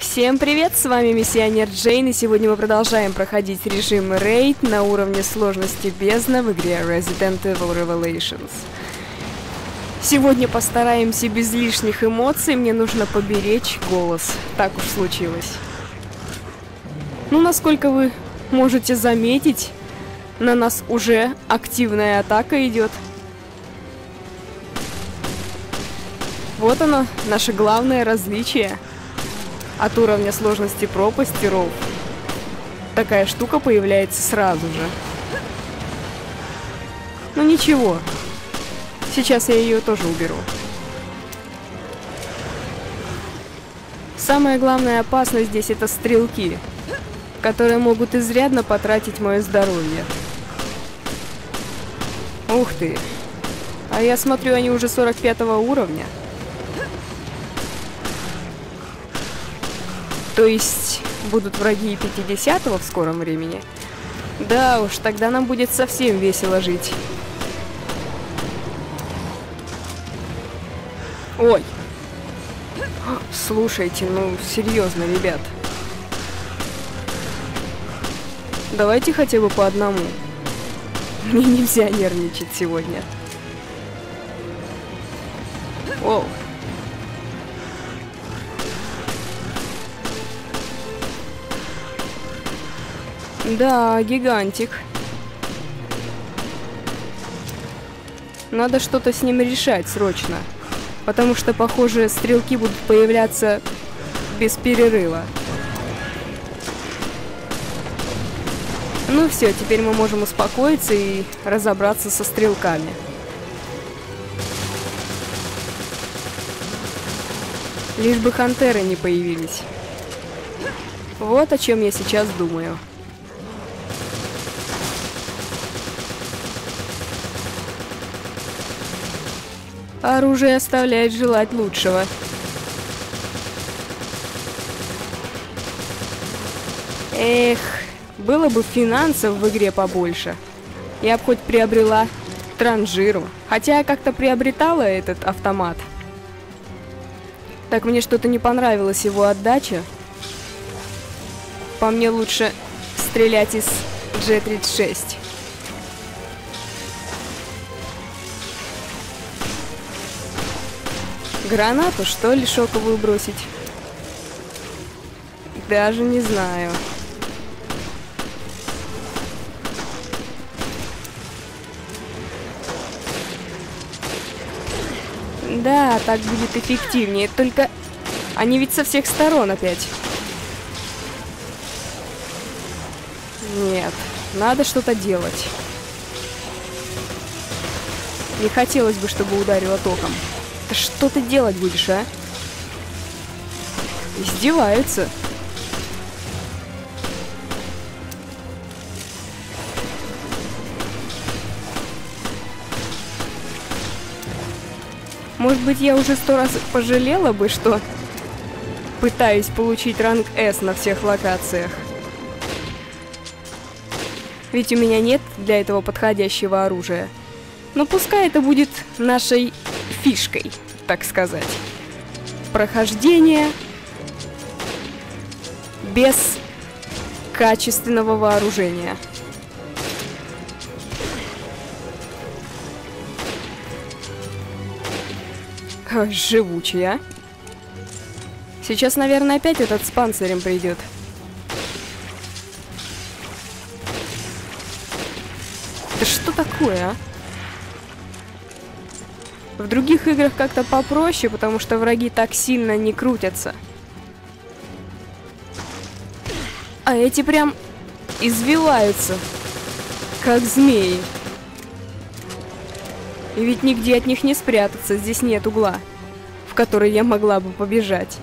Всем привет, с вами миссионер Джейн, и сегодня мы продолжаем проходить режим рейд на уровне сложности бездна в игре Resident Evil Revelations. Сегодня постараемся без лишних эмоций, мне нужно поберечь голос, так уж случилось. Ну, насколько вы можете заметить, на нас уже активная атака идет. Вот оно, наше главное различие от уровня сложности про мастеров. Такая штука появляется сразу же. Ну ничего, сейчас я ее тоже уберу. Самая главная опасность здесь — это стрелки, которые могут изрядно потратить мое здоровье. Ух ты! А я смотрю, они уже 45 уровня. То есть будут враги 50-го в скором времени? Да уж, тогда нам будет совсем весело жить. Ой! Слушайте, ну серьезно, ребят. Давайте хотя бы по одному. Мне нельзя нервничать сегодня. Воу. Да, гигантик. Надо что-то с ним решать срочно. Потому что, похоже, стрелки будут появляться без перерыва. Ну все, теперь мы можем успокоиться и разобраться со стрелками. Лишь бы хантеры не появились. Вот о чем я сейчас думаю. Оружие оставляет желать лучшего. Эх, было бы финансов в игре побольше. Я бы хоть приобрела транжиру. Хотя я как-то приобретала этот автомат. Так мне что-то не понравилась его отдача. По мне лучше стрелять из G36. Гранату, что ли, шоковую бросить? Даже не знаю. Да, так будет эффективнее. Только они ведь со всех сторон опять. Нет, надо что-то делать. Не хотелось бы, чтобы ударило током. Да что ты делать будешь, а? Издеваются. Может быть, я уже 100 раз пожалела бы, что пытаюсь получить ранг S на всех локациях. Ведь у меня нет для этого подходящего оружия. Но пускай это будет нашей фишкой, так сказать. Прохождение без качественного вооружения. Живучий, а? Сейчас, наверное, опять этот с панцирем придет. Да что такое, а? В других играх как-то попроще, потому что враги так сильно не крутятся. А эти прям извиваются, как змеи. И ведь нигде от них не спрятаться, здесь нет угла, в который я могла бы побежать.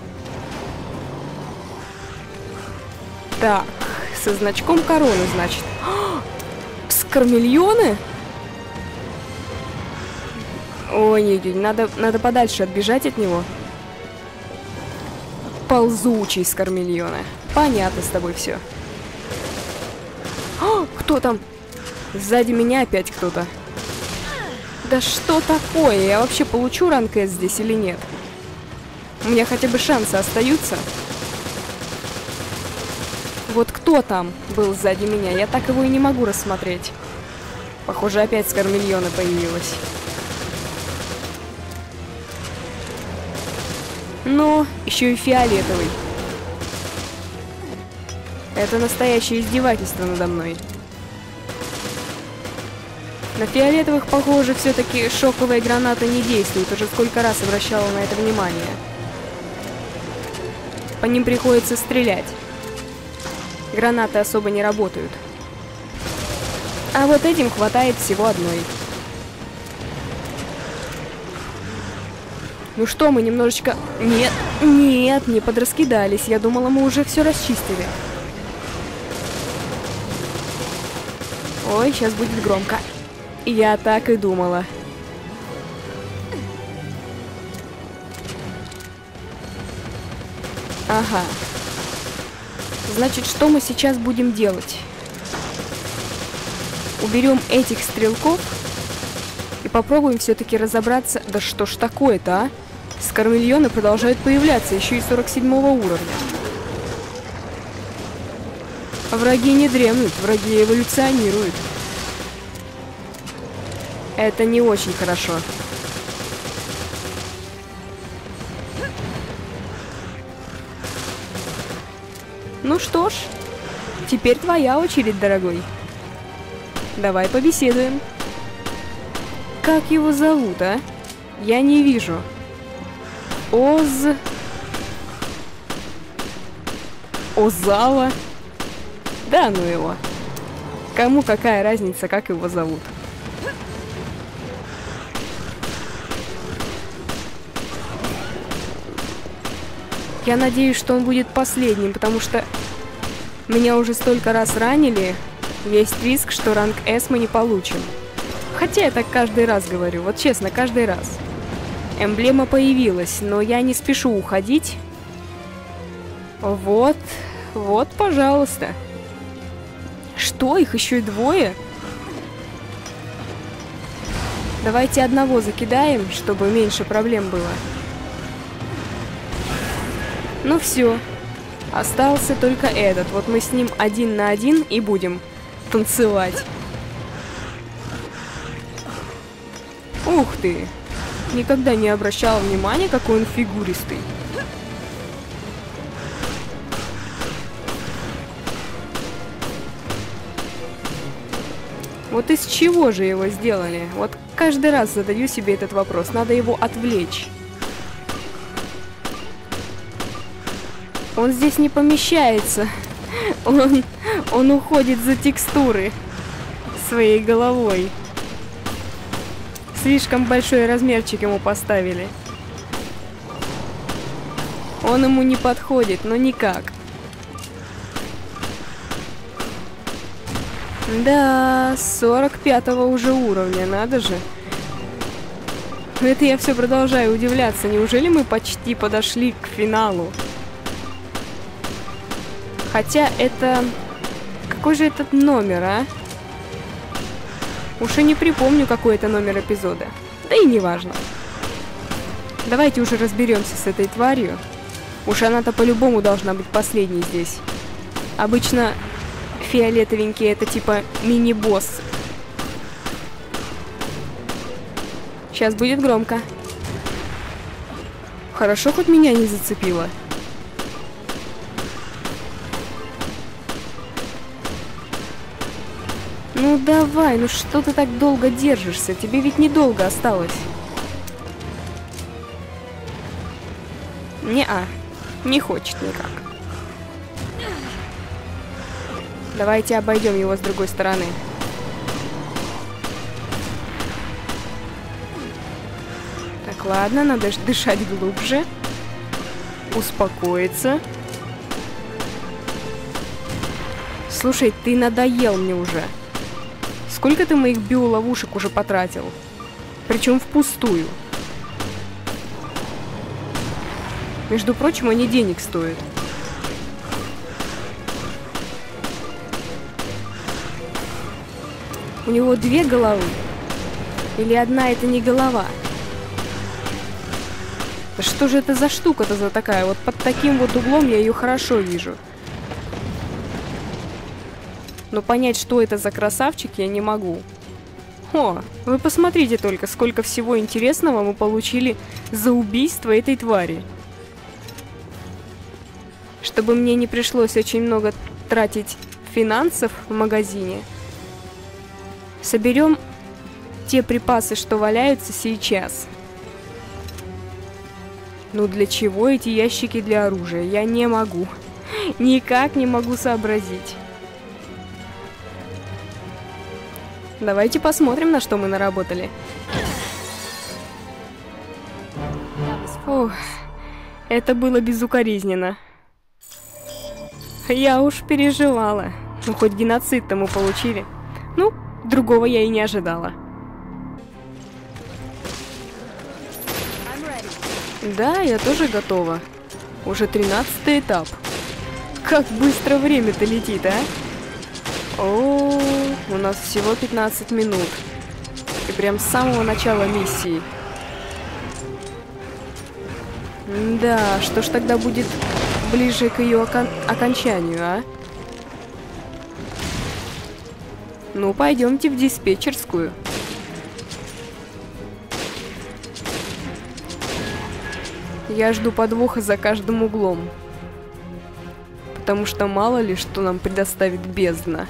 Так, со значком короны, значит. Скормильоны? Ой, не, надо подальше отбежать от него. Ползучий скормильоны. Понятно с тобой все. О, кто там? Сзади меня опять кто-то. Да что такое? Я вообще получу ранг S здесь или нет? У меня хотя бы шансы остаются. вот кто там был сзади меня, я так его и не могу рассмотреть. Похоже, опять скормильона появилась. Ну, еще и фиолетовый. Это настоящее издевательство надо мной. На фиолетовых, похоже, все-таки шоковая граната не действует. Уже сколько раз обращала на это внимание. По ним приходится стрелять. Гранаты особо не работают. А вот этим хватает всего одной. Ну что, мы немножечко... Нет, нет, не подраскидались. Я думала, мы уже все расчистили. Ой, сейчас будет громко. Я так и думала. Ага. Значит, что мы сейчас будем делать? Уберем этих стрелков и попробуем все-таки разобраться... Да что ж такое-то, а? Скормильоны продолжают появляться, еще и 47-го уровня. Враги не дремлют, враги эволюционируют. Это не очень хорошо. Ну что ж, теперь твоя очередь, дорогой. Давай побеседуем. Как его зовут, а? Я не вижу. Оз... Озала? Да ну его. Кому какая разница, как его зовут? Я надеюсь, что он будет последним, потому что меня уже столько раз ранили, есть риск, что ранг S мы не получим. Хотя я так каждый раз говорю, вот честно, каждый раз. Эмблема появилась, но я не спешу уходить. Вот, вот, пожалуйста. Что, их еще и двое? Давайте одного закидаем, чтобы меньше проблем было. Ну все, остался только этот. Вот мы с ним один на один и будем танцевать. Ух ты! Никогда не обращала внимания, какой он фигуристый. Вот из чего же его сделали? Вот каждый раз задаю себе этот вопрос. Надо его отвлечь. Он здесь не помещается. Он уходит за текстуры своей головой. Слишком большой размерчик ему поставили. Он ему не подходит, но никак. Да, 45-го уже уровня, надо же. Это я все продолжаю удивляться. Неужели мы почти подошли к финалу? Хотя это... Какой же этот номер, а? Уж и не припомню, какой это номер эпизода. Да и не важно. Давайте уже разберемся с этой тварью. Уж она-то по-любому должна быть последней здесь. Обычно фиолетовенькие это типа мини-босс. Сейчас будет громко. Хорошо, хоть меня не зацепило. Ну давай, ну что ты так долго держишься? Тебе ведь недолго осталось. Не-а, не хочет никак. Давайте обойдем его с другой стороны. Так, ладно, надо дышать глубже. Успокоиться. Слушай, ты надоел мне уже. Сколько ты моих биоловушек уже потратил? Причем впустую. Между прочим, они денег стоят. У него две головы? Или одна это не голова? Да что же это за штука-то за такая? Вот под таким вот углом я ее хорошо вижу. но понять, что это за красавчик, я не могу. О, вы посмотрите только, сколько всего интересного мы получили за убийство этой твари. Чтобы мне не пришлось очень много тратить финансов в магазине, соберем те припасы, что валяются сейчас. Ну для чего эти ящики для оружия? Я не могу. Никак не могу сообразить. Давайте посмотрим, на что мы наработали. Ох, это было безукоризненно. Я уж переживала. Ну, хоть геноцид-то мы получили. Ну, другого я и не ожидала. Да, я тоже готова. Уже 13-й этап. Как быстро время-то летит, а? О, у нас всего 15 минут. И прям с самого начала миссии. Да, что ж тогда будет ближе к ее окончанию, а? Ну, пойдемте в диспетчерскую. Я жду подвоха за каждым углом. Потому что мало ли, что нам предоставит бездна.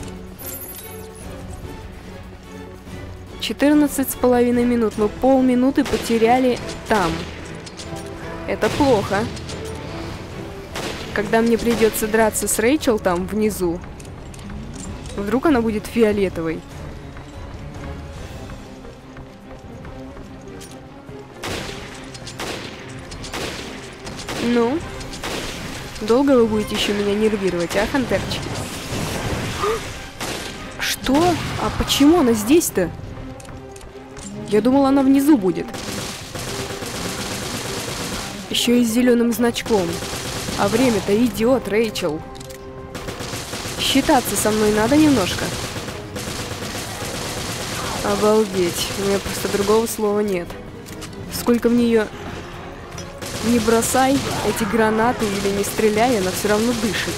14,5 минут, но полминуты потеряли там. Это плохо. Когда мне придется драться с Рэйчел там, внизу, вдруг она будет фиолетовой. Ну? Долго вы будете еще меня нервировать, а, хантерчики? Что? А почему она здесь-то? Я думала, она внизу будет. Еще и с зеленым значком. А время-то идет, Рэйчел. Считаться со мной надо немножко. Обалдеть. У меня просто другого слова нет. Сколько в нее... Не бросай эти гранаты или не стреляй, она все равно дышит.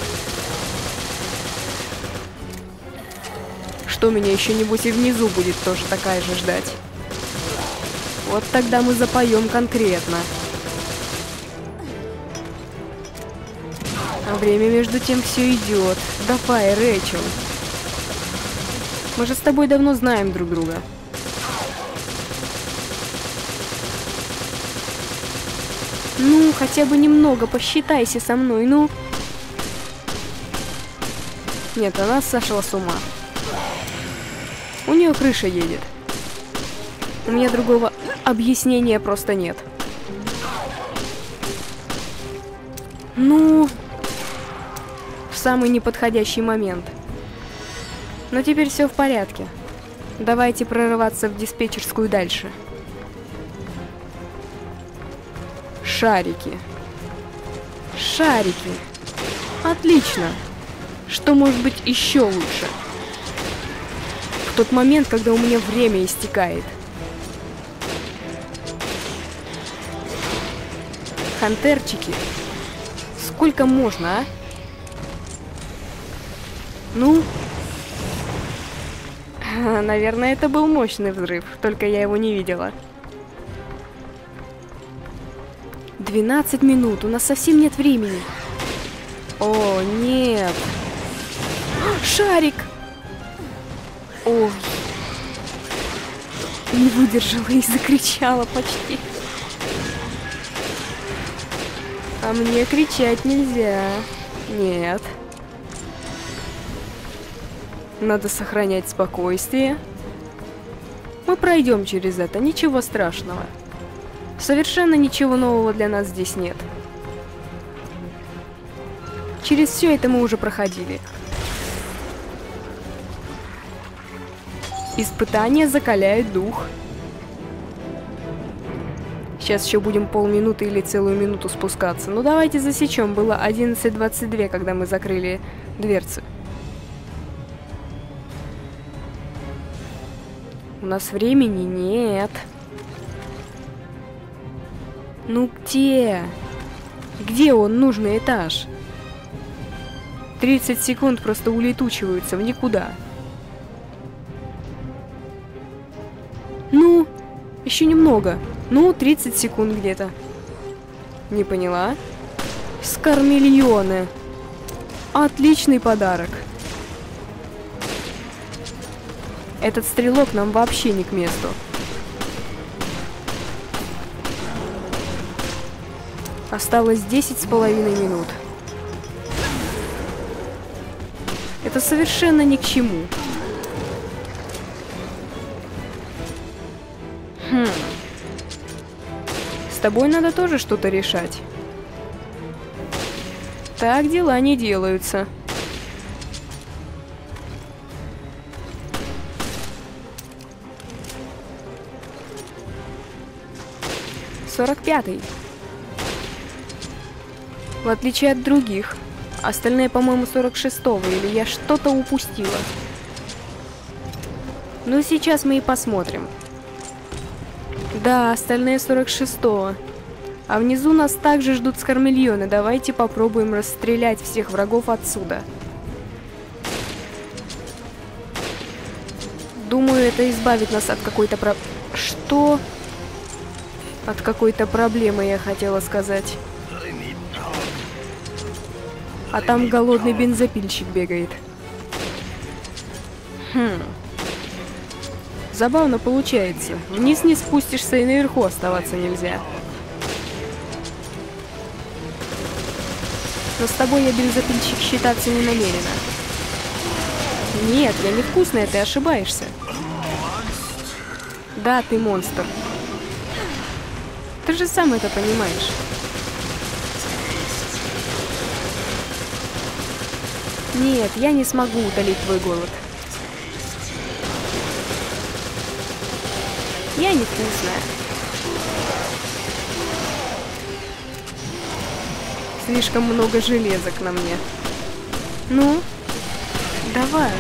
Что, меня еще-нибудь и внизу будет тоже такая же ждать? Вот тогда мы запоем конкретно. А время между тем все идет. Давай, Рэйчел. Мы же с тобой давно знаем друг друга. Ну, хотя бы немного посчитайся со мной, ну. Нет, она сошла с ума. У нее крыша едет. У меня другого объяснения просто нет. Ну, в самый неподходящий момент. Но теперь все в порядке. Давайте прорываться в диспетчерскую дальше. Шарики. Шарики. Отлично. Что может быть еще лучше? В тот момент, когда у меня время истекает. Хантерчики. Сколько можно, а? Ну? Наверное, это был мощный взрыв, только я его не видела. 12 минут, у нас совсем нет времени. О, нет. Шарик! Ой. Не выдержала и закричала почти. А мне кричать нельзя. Нет. Надо сохранять спокойствие. Мы пройдем через это, ничего страшного. Совершенно ничего нового для нас здесь нет. Через все это мы уже проходили. Испытания закаляют дух. Сейчас еще будем полминуты или целую минуту спускаться. Ну давайте засечем. Было 11:22, когда мы закрыли дверцы. У нас времени нет. Ну где? Где он, нужный этаж? 30 секунд просто улетучиваются в никуда. Ну, еще немного. Ну, 30 секунд где-то. Не поняла. Скармиллионы. Отличный подарок. Этот стрелок нам вообще не к месту. Осталось 10,5 минут. Это совершенно ни к чему. С тобой надо тоже что-то решать. Так дела не делаются. «45-й». В отличие от других. Остальные, по-моему, 46-го, или я что-то упустила. Ну, сейчас мы и посмотрим. Да, остальные 46-го. А внизу нас также ждут скармильоны. Давайте попробуем расстрелять всех врагов отсюда. Думаю, это избавит нас от какой-то Что? От какой-то проблемы, я хотела сказать. А там голодный бензопильщик бегает. Забавно получается. Вниз не спустишься, и наверху оставаться нельзя. Но с тобой я бензопильщик считаться не намерена. Нет, я невкусная, ты ошибаешься. Да, ты монстр. Ты же сам это понимаешь. Нет, я не смогу утолить твой голод. Я невкусная. Слишком много железок на мне. Ну, давай.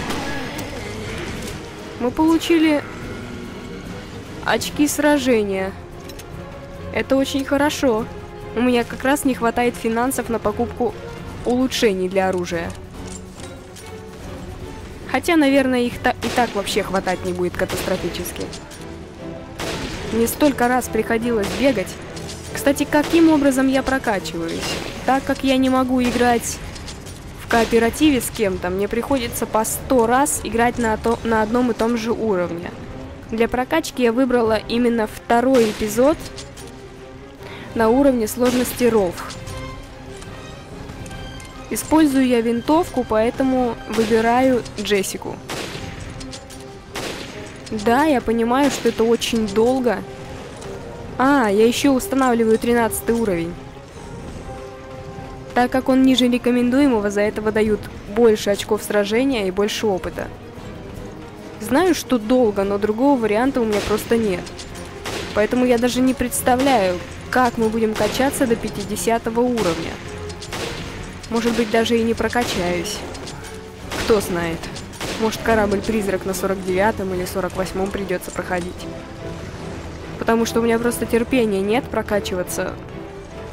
Мы получили очки сражения. Это очень хорошо. У меня как раз не хватает финансов на покупку улучшений для оружия. Хотя, наверное, их и так вообще хватать не будет катастрофически. Мне столько раз приходилось бегать. Кстати, каким образом я прокачиваюсь? Так как я не могу играть в кооперативе с кем-то, мне приходится по 100 раз играть на одном и том же уровне. Для прокачки я выбрала именно второй эпизод на уровне сложности ROV. Использую я винтовку, поэтому выбираю Джессику. Да, я понимаю, что это очень долго. А, я еще устанавливаю 13 уровень. Так как он ниже рекомендуемого, за этого дают больше очков сражения и больше опыта. Знаю, что долго, но другого варианта у меня просто нет. Поэтому я даже не представляю, как мы будем качаться до 50 уровня. Может быть, даже и не прокачаюсь. Кто знает. Может, корабль-призрак на 49-м или 48-м придется проходить. Потому что у меня просто терпения нет прокачиваться.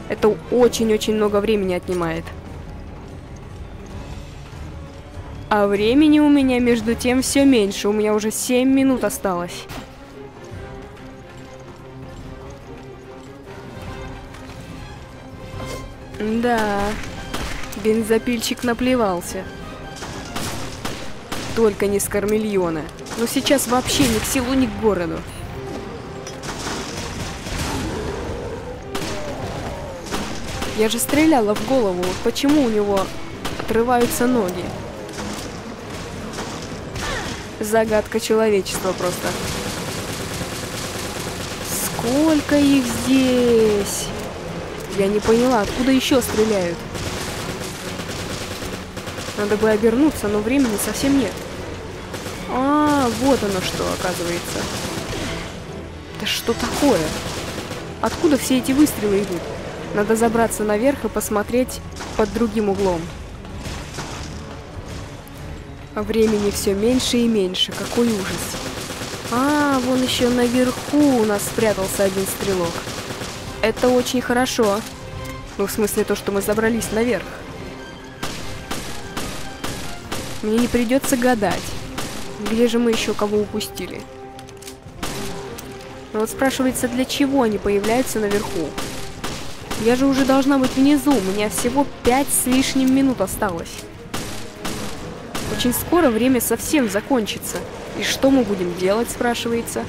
Это очень-очень много времени отнимает. А времени у меня, между тем, все меньше. У меня уже 7 минут осталось. Да... Бензопильчик наплевался. Только не с кармельона. Но сейчас вообще ни к селу, ни к городу. Я же стреляла в голову. Почему у него отрываются ноги? Загадка человечества просто. Сколько их здесь? Я не поняла, откуда еще стреляют? Надо бы обернуться, но времени совсем нет. А, вот оно что, оказывается. Да что такое? Откуда все эти выстрелы идут? Надо забраться наверх и посмотреть под другим углом. А времени все меньше и меньше. Какой ужас. А, вон еще наверху у нас спрятался один стрелок. Это очень хорошо. Ну, в смысле то, что мы забрались наверх. Мне не придется гадать, где же мы еще кого упустили. Но вот спрашивается, для чего они появляются наверху? Я же уже должна быть внизу, у меня всего 5 с лишним минут осталось. Очень скоро время совсем закончится. И что мы будем делать, спрашивается?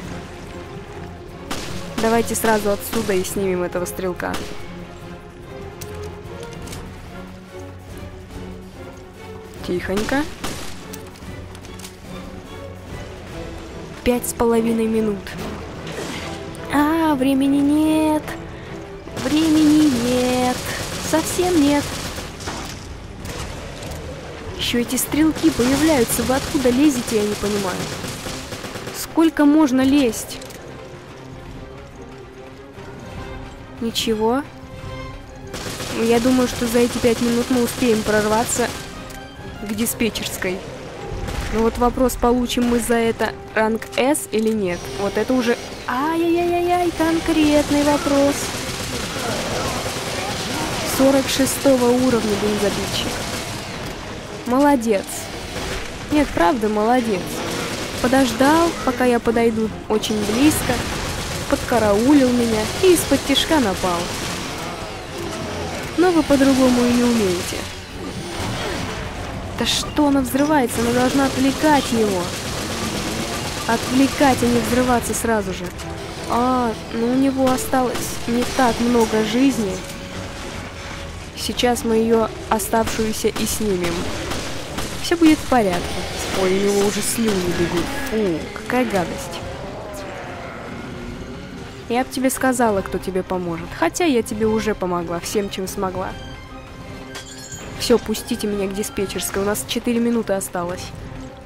Давайте сразу отсюда и снимем этого стрелка. Тихонько. 5,5 минут. А, времени нет. Времени нет. Совсем нет. Еще эти стрелки появляются. Вы откуда лезете, я не понимаю. Сколько можно лезть? Ничего. Я думаю, что за эти 5 минут мы успеем прорваться к диспетчерской. Но вот вопрос, получим мы за это ранг S или нет. Вот это уже... Ай-яй-яй-яй, конкретный вопрос. 46-го уровня бензобитчик. Молодец. Нет, правда, молодец. Подождал, пока я подойду очень близко, подкараулил меня и из-под тишка напал. Но вы по-другому и не умеете. Да что, она взрывается, она должна отвлекать его. Отвлекать, а не взрываться сразу же. А, ну у него осталось не так много жизни. Сейчас мы ее оставшуюся и снимем. Все будет в порядке. Ой, у него уже слюни бегут. Фу, какая гадость. Я бы тебе сказала, кто тебе поможет. Хотя я тебе уже помогла всем, чем смогла. Все, пустите меня к диспетчерской. У нас 4 минуты осталось.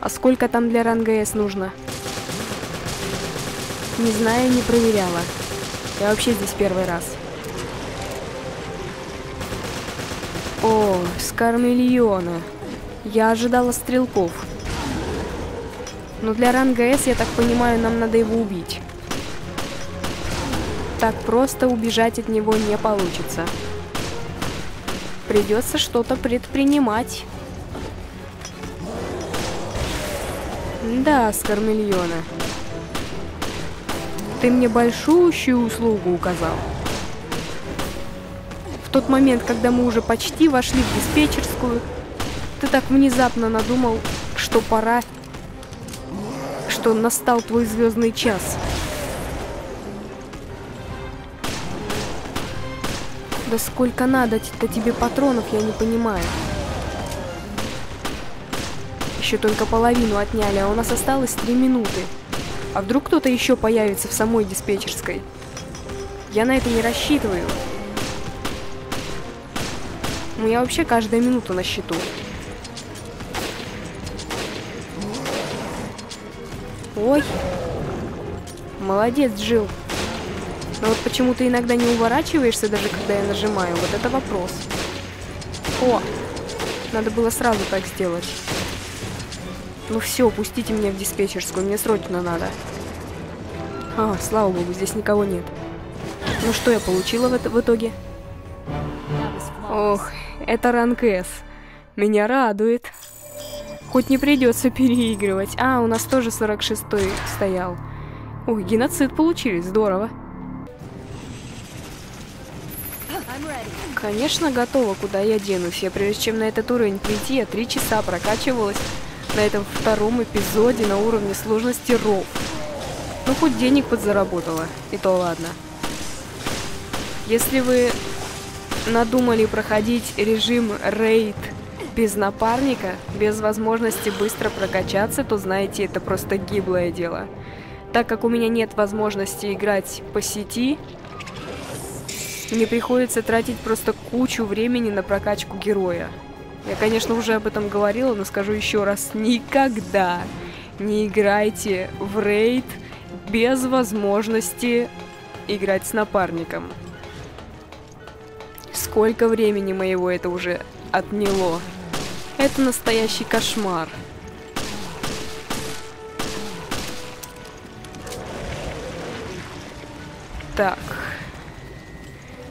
А сколько там для ранга С нужно? Не знаю, не проверяла. Я вообще здесь первый раз. О, скармельоны. Я ожидала стрелков. Но для ранга С, я так понимаю, нам надо его убить. Так просто убежать от него не получится. Придется что-то предпринимать. Да, скармельоны. Ты мне большущую услугу указал. В тот момент, когда мы уже почти вошли в диспетчерскую, ты так внезапно надумал, что пора, что настал твой звездный час. Да сколько надо-то тебе патронов, я не понимаю. Еще только половину отняли, а у нас осталось 3 минуты. А вдруг кто-то еще появится в самой диспетчерской? Я на это не рассчитываю. Ну, я вообще каждую минуту на счету. Ой. Молодец, Джилл. Но вот почему ты иногда не уворачиваешься, даже когда я нажимаю. Вот это вопрос. О! Надо было сразу так сделать. Ну все, пустите меня в диспетчерскую. Мне срочно надо. А, слава богу, здесь никого нет. Ну что я получила в итоге? Ох... Это ранг С. Меня радует. Хоть не придется переигрывать. А, у нас тоже 46-й стоял. Ой, геноцид получили, здорово. Конечно, готова, куда я денусь. Я, прежде чем на этот уровень прийти, я 3 часа прокачивалась на этом 2-м эпизоде на уровне сложности Ров. Ну, хоть денег подзаработала. И то ладно. Если вы надумали проходить режим рейд без напарника, без возможности быстро прокачаться, то знаете, это просто гиблое дело. Так как у меня нет возможности играть по сети, мне приходится тратить просто кучу времени на прокачку героя. Я, конечно, уже об этом говорила, но скажу еще раз, никогда не играйте в рейд без возможности играть с напарником. Сколько времени моего это уже отняло. Это настоящий кошмар. Так.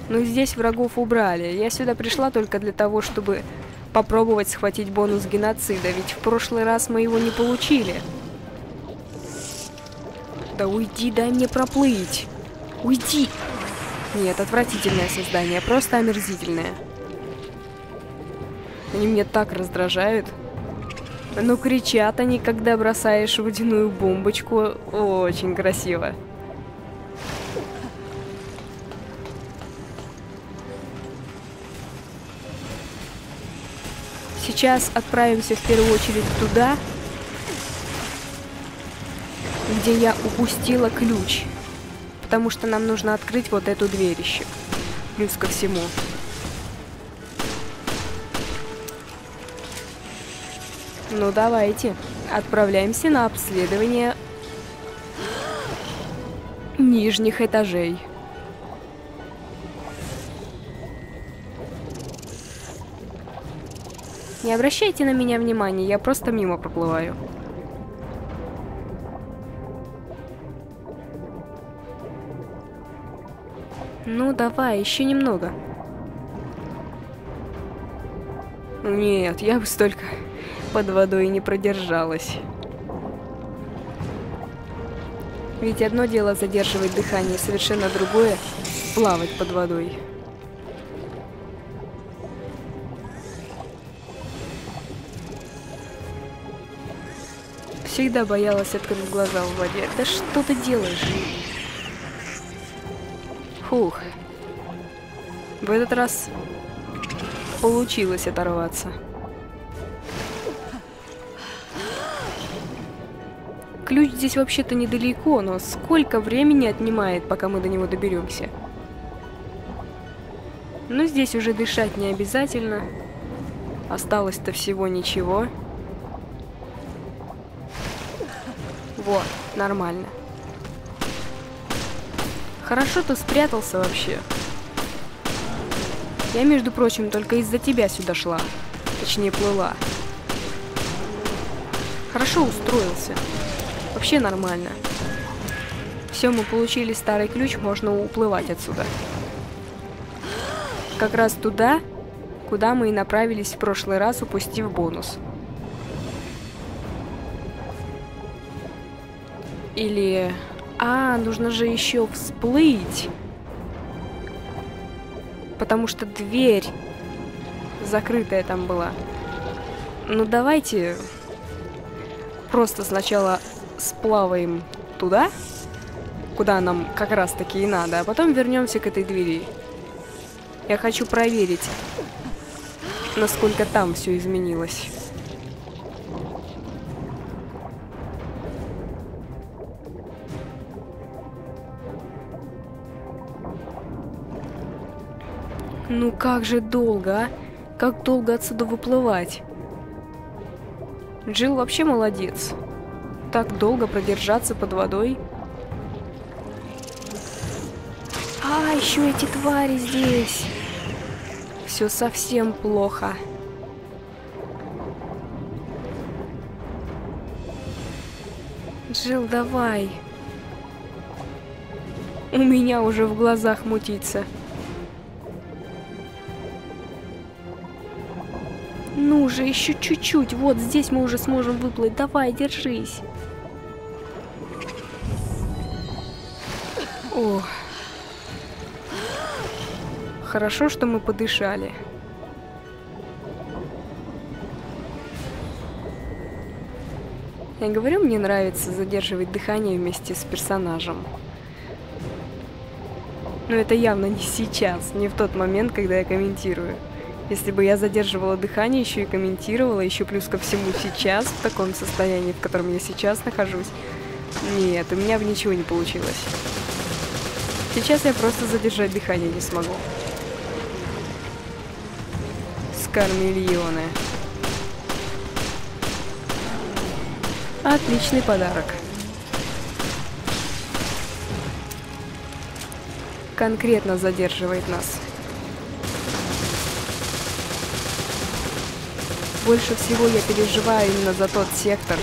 Ну здесь врагов убрали. Я сюда пришла только для того, чтобы попробовать схватить бонус геноцида, ведь в прошлый раз мы его не получили. Да уйди, дай мне проплыть. Уйди. Нет, отвратительное создание, просто омерзительное. Они меня так раздражают. Ну, кричат они, когда бросаешь водяную бомбочку. Очень красиво. Сейчас отправимся в первую очередь туда, где я упустила ключ. Потому что нам нужно открыть вот эту дверь еще. Плюс ко всему. Ну давайте, отправляемся на обследование нижних этажей. Не обращайте на меня внимания, я просто мимо проплываю. Ну давай, еще немного. Нет, я бы столько под водой не продержалась. Ведь одно дело задерживать дыхание, совершенно другое — плавать под водой. Всегда боялась открыть глаза в воде. Да что ты делаешь? Фух. В этот раз получилось оторваться. Ключ здесь вообще-то недалеко, но сколько времени отнимает, пока мы до него доберемся? Но здесь уже дышать не обязательно. Осталось-то всего ничего. Вот, нормально. Хорошо ты спрятался вообще. Я, между прочим, только из-за тебя сюда шла. Точнее, плыла. Хорошо устроился. Вообще нормально. Все, мы получили старый ключ, можно уплывать отсюда. Как раз туда, куда мы и направились в прошлый раз, упустив бонус. Или... А, нужно же еще всплыть. Потому что дверь закрытая там была. Ну давайте просто сначала сплаваем туда, куда нам как раз таки и надо, а потом вернемся к этой двери. Я хочу проверить, насколько там все изменилось. Ну как же долго, а? Как долго отсюда выплывать? Джилл вообще молодец. Так долго продержаться под водой. А, еще эти твари здесь. Все совсем плохо. Джилл, давай. У меня уже в глазах мутится. Ну же, еще чуть-чуть. Вот здесь мы уже сможем выплыть. Давай, держись. О. Хорошо, что мы подышали. Я говорю, мне нравится задерживать дыхание вместе с персонажем. Но это явно не сейчас, не в тот момент, когда я комментирую. Если бы я задерживала дыхание, еще и комментировала, еще плюс ко всему сейчас, в таком состоянии, в котором я сейчас нахожусь, нет, у меня бы ничего не получилось. Сейчас я просто задержать дыхание не смогу. Скармильоны. Отличный подарок. Конкретно задерживает нас. Больше всего я переживаю именно за тот сектор,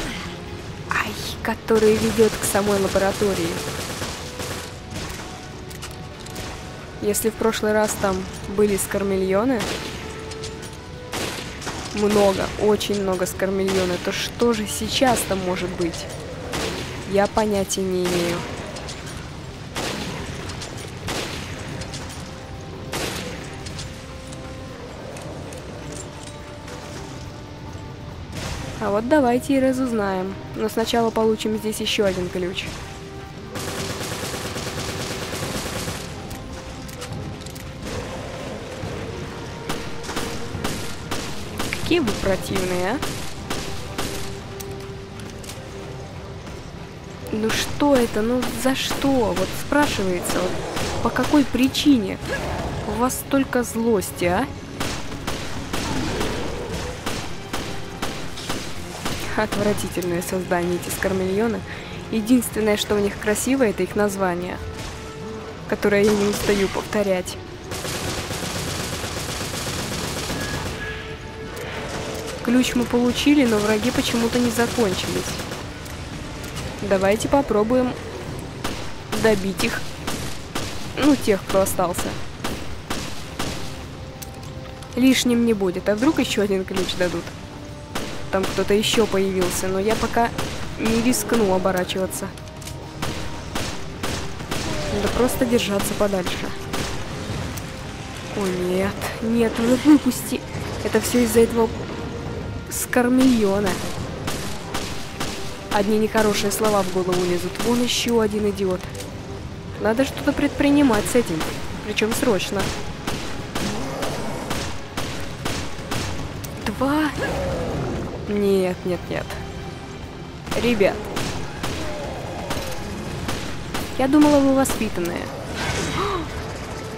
который ведет к самой лаборатории. Если в прошлый раз там были скармильоны, много, очень много Скормильона. То что же сейчас-то может быть? Я понятия не имею. А вот давайте и разузнаем. Но сначала получим здесь еще один ключ. Какие вы противные, а? Ну что это? Ну за что? Вот спрашивается, вот, по какой причине? У вас столько злости, а? Отвратительные создания эти скормильоны. Единственное, что у них красиво, это их название, которое я не устаю повторять. Ключ мы получили, но враги почему-то не закончились. Давайте попробуем добить их. Ну, тех, кто остался. Лишним не будет. А вдруг еще один ключ дадут? Там кто-то еще появился, но я пока не рискну оборачиваться. Надо просто держаться подальше. О, нет, нет, выпусти. Это все из-за этого скормильона. Одни нехорошие слова в голову лезут. Вон еще один идиот. Надо что-то предпринимать с этим, причем срочно. Два... Нет, нет, нет. Ребят. Я думала, вы воспитанные.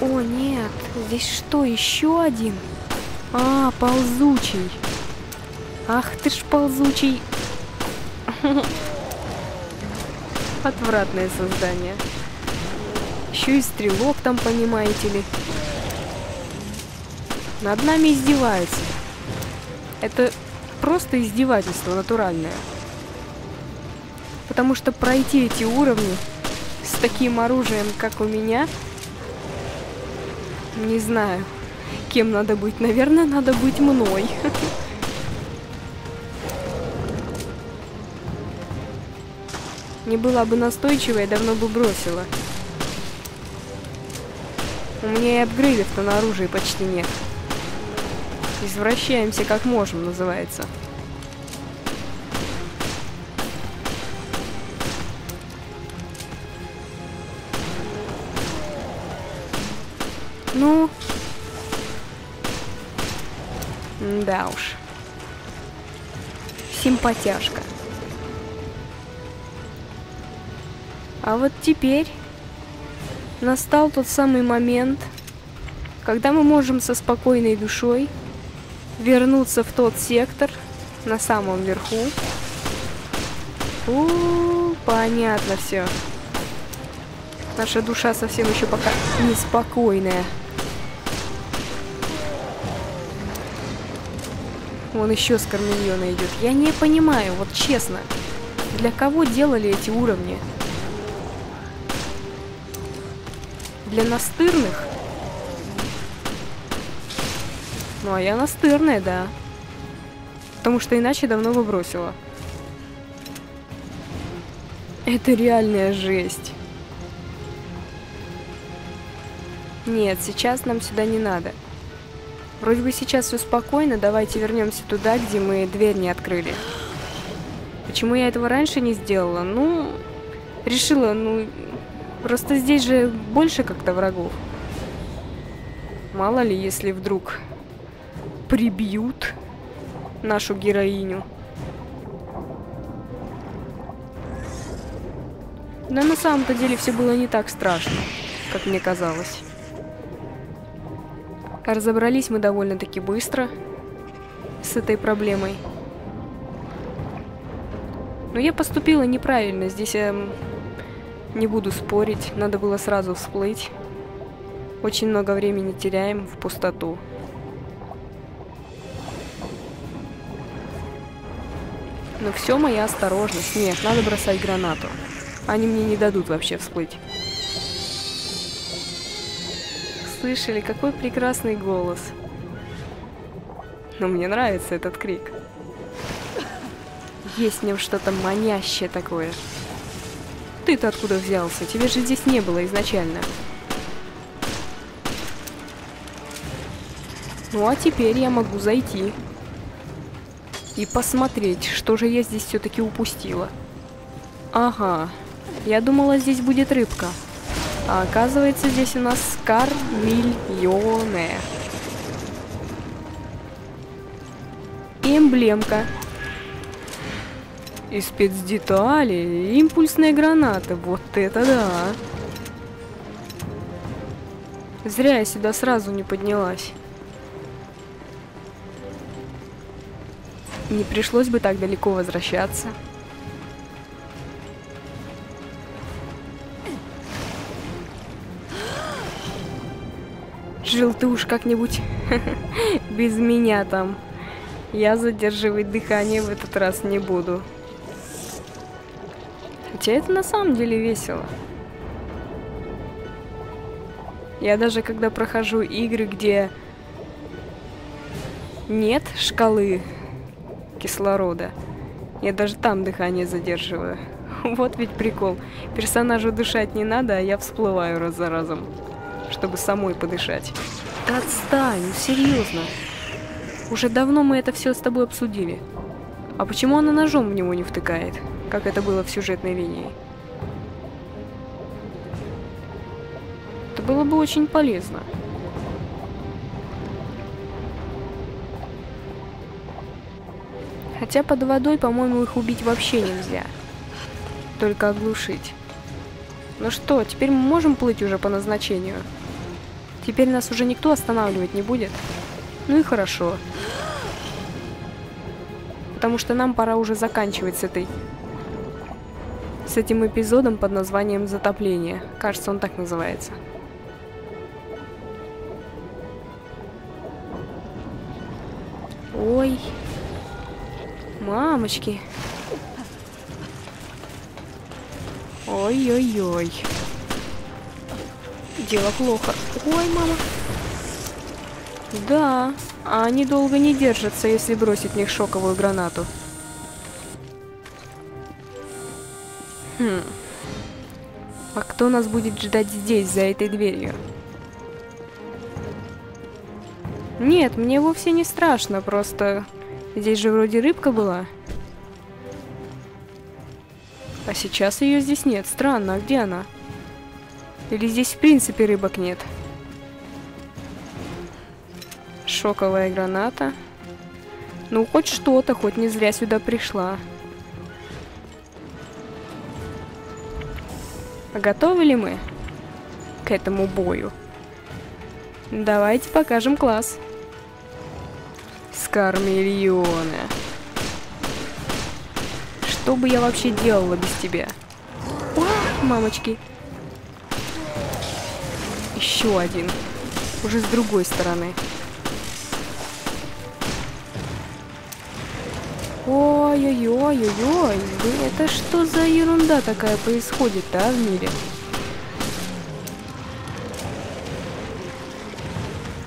О, нет. Здесь что, еще один? А, ползучий. Ах ты ж ползучий. Отвратное создание. Еще и стрелок там, понимаете ли. Над нами издеваются. Это... просто издевательство натуральное. Потому что пройти эти уровни с таким оружием, как у меня, не знаю, кем надо быть. Наверное, надо быть мной. Не была бы настойчивой, давно бы бросила. У меня и апгрейдов-то на оружии почти нет. Извращаемся как можем, называется. Ну... да уж. Симпатяшка. А вот теперь настал тот самый момент, когда мы можем со спокойной душой вернуться в тот сектор на самом верху. Понятно все. Наша душа совсем еще пока неспокойная. Вон еще скормильона идет. Я не понимаю, вот честно, для кого делали эти уровни? Для настырных? Ну, а я настырная, да. Потому что иначе давно бы бросила. Это реальная жесть. Нет, сейчас нам сюда не надо. Вроде бы сейчас все спокойно. Давайте вернемся туда, где мы дверь не открыли. Почему я этого раньше не сделала? Ну, решила, ну... просто здесь же больше как-то врагов. Мало ли, если вдруг... прибьют нашу героиню. Но на самом-то деле все было не так страшно, как мне казалось. Разобрались мы довольно-таки быстро с этой проблемой. Но я поступила неправильно. Здесь я не буду спорить. Надо было сразу всплыть. Очень много времени теряем в пустоту. Но все моя осторожность. Нет, надо бросать гранату. Они мне не дадут вообще всплыть. Слышали, какой прекрасный голос. но мне нравится этот крик. Есть в нем что-то манящее такое. Ты-то откуда взялся? Тебя же здесь не было изначально. Ну а теперь я могу зайти и посмотреть, что же я здесь все-таки упустила. Ага, я думала, здесь будет рыбка. А оказывается, здесь у нас скармильоне. Эмблемка. И спецдетали, и импульсная граната. Вот это да! Зря я сюда сразу не поднялась. Не пришлось бы так далеко возвращаться. Джилл, ты уж как-нибудь без меня там. Я задерживать дыхание в этот раз не буду. Хотя это на самом деле весело. Я даже когда прохожу игры, где нет шкалы кислорода, я даже там дыхание задерживаю. Вот ведь прикол. Персонажу дышать не надо, а я всплываю раз за разом, чтобы самой подышать. Да отстань, ну серьезно. Уже давно мы это все с тобой обсудили. А почему она ножом в него не втыкает, как это было в сюжетной линии? Это было бы очень полезно. Хотя под водой, по-моему, их убить вообще нельзя. Только оглушить. Ну что, теперь мы можем плыть уже по назначению? Теперь нас уже никто останавливать не будет. Ну и хорошо. Потому что нам пора уже заканчивать с этим эпизодом под названием «Затопление». Кажется, он так называется. Ой. Мамочки. Ой-ой-ой. Дело плохо. Ой, мама. Да, а они долго не держатся, если бросить в них шоковую гранату. Хм. А кто нас будет ждать здесь, за этой дверью? Нет, мне вовсе не страшно, просто... Здесь же вроде рыбка была. А сейчас ее здесь нет. Странно, а где она? Или здесь в принципе рыбок нет? Шоковая граната. Ну, хоть что-то, хоть не зря сюда пришла. А готовы ли мы к этому бою? Давайте покажем класс. Скармильоне. Что бы я вообще делала без тебя? О, мамочки. Еще один. Уже с другой стороны. Ой-ой-ой-ой-ой. Это что за ерунда такая происходит, да, в мире?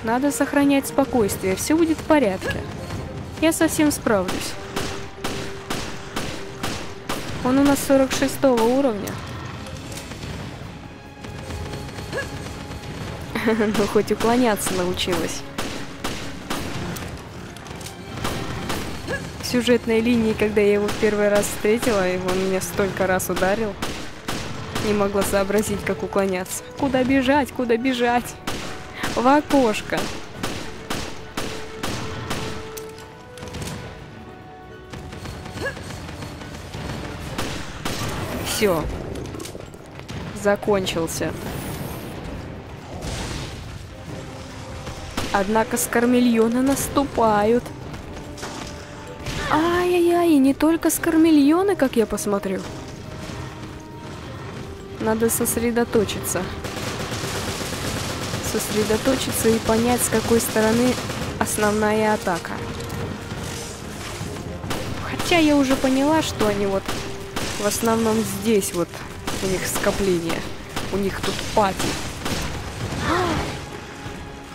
Надо сохранять спокойствие. Все будет в порядке. Я совсем справлюсь. Он у нас 46-го уровня. Ну, хоть уклоняться научилась. В сюжетной линии, когда я его в первый раз встретила, и он меня столько раз ударил, не могла сообразить, как уклоняться. Куда бежать, куда бежать? В окошко. Все. Закончился. Однако скармильоны наступают. Ай-яй-яй, и не только скармильоны, как я посмотрю. Надо сосредоточиться. Сосредоточиться и понять, с какой стороны основная атака. Хотя я уже поняла, что они вот в основном здесь вот у них скопление. У них тут пати.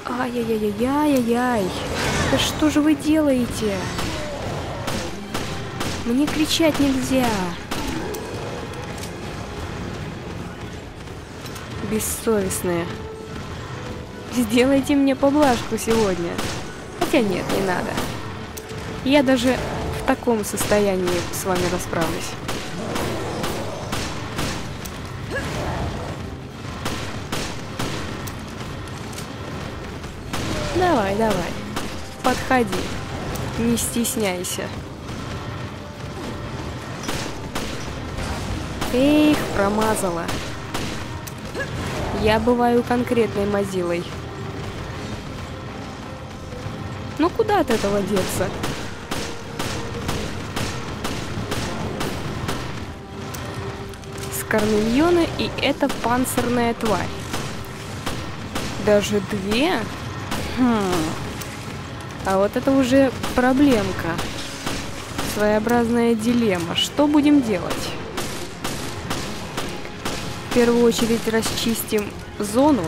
Ай-яй-яй-яй-яй-яй. Да что же вы делаете? Мне кричать нельзя. Бессовестные. Сделайте мне поблажку сегодня. Хотя нет, не надо. Я даже в таком состоянии с вами расправлюсь. Давай, давай. Подходи. Не стесняйся. Эх, промазала. Я бываю конкретной мазилой. Ну куда от этого деться? Скормильоны и эта панцирная тварь. Даже две? А вот это уже проблемка. Своеобразная дилемма. Что будем делать? В первую очередь расчистим зону,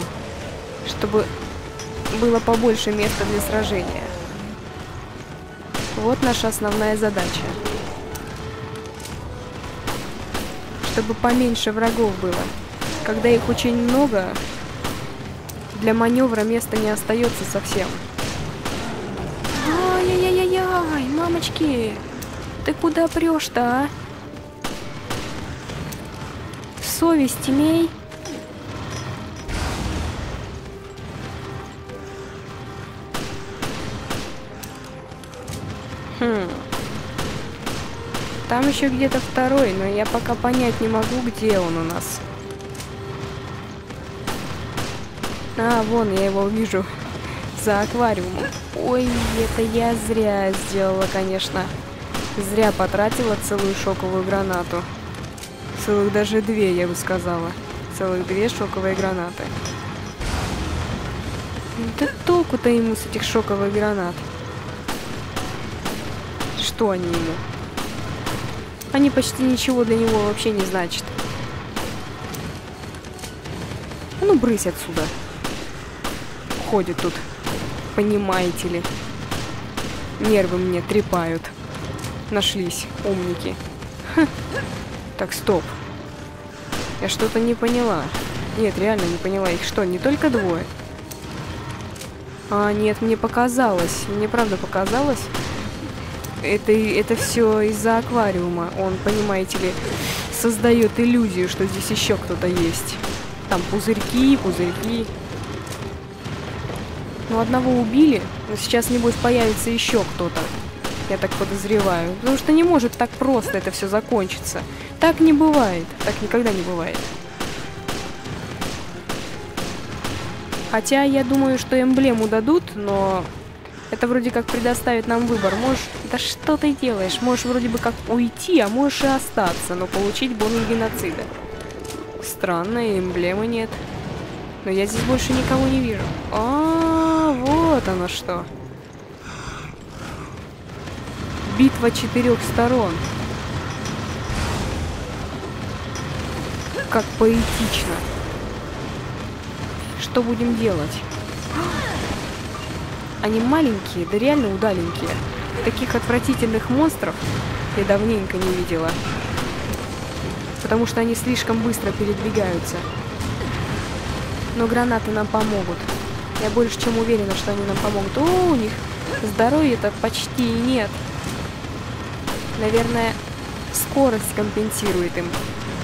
чтобы было побольше места для сражения. Вот наша основная задача. Чтобы поменьше врагов было. Когда их очень много, для маневра места не остается совсем. Ай-яй-яй-яй, мамочки, ты куда прешь-то, а? Совесть имей. Там еще где-то второй, но я пока понять не могу, где он у нас. А, вон, я его вижу. За аквариумом. Ой, это я зря сделала, конечно. Зря потратила целую шоковую гранату. Целых даже две, я бы сказала. Целых две шоковые гранаты. Да толку-то ему с этих шоковых гранат. Что они ему? Они почти ничего для него вообще не значат. Ну, брысь отсюда. Ходит тут, понимаете ли. Нервы мне трепают. Нашлись умники. Ха. Так, стоп. Я что-то не поняла. Нет, реально не поняла. Их что, не только двое? А, нет, мне показалось. Мне правда показалось. Это все из-за аквариума. Он, понимаете ли, создает иллюзию, что здесь еще кто-то есть. Там пузырьки, пузырьки. Ну, одного убили, но сейчас, небось, появится еще кто-то. Я так подозреваю. Потому что не может так просто это все закончиться. Так не бывает. Так никогда не бывает. Хотя я думаю, что эмблему дадут, но это вроде как предоставит нам выбор. Можешь... Да что ты делаешь? Можешь вроде бы как уйти, а можешь и остаться, но получить бонус геноцида. Странно, эмблемы нет. Но я здесь больше никого не вижу. А, вот оно что. Битва четырех сторон. Как поэтично. Что будем делать? Они маленькие, да реально удаленькие. Таких отвратительных монстров я давненько не видела. Потому что они слишком быстро передвигаются. Но гранаты нам помогут. Я больше чем уверена, что они нам помогут. О, у них здоровья-то почти нет. Наверное, скорость компенсирует им